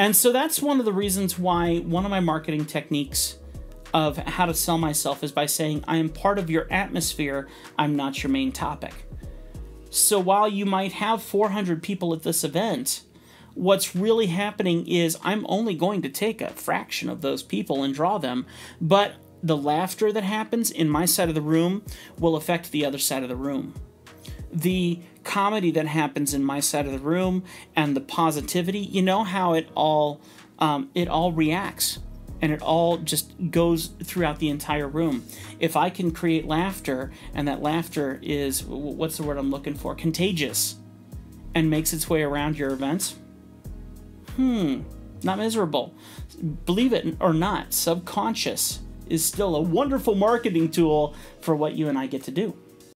And so that's one of the reasons why one of my marketing techniques of how to sell myself is by saying, I am part of your atmosphere, I'm not your main topic. So while you might have 400 people at this event, what's really happening is I'm only going to take a fraction of those people and draw them, but the laughter that happens in my side of the room will affect the other side of the room. The comedy that happens in my side of the room and the positivity, you know how it all reacts and it all just goes throughout the entire room. If I can create laughter and that laughter is, what's the word I'm looking for? Contagious, and makes its way around your events. Not miserable. Believe it or not, subconscious is still a wonderful marketing tool for what you and I get to do.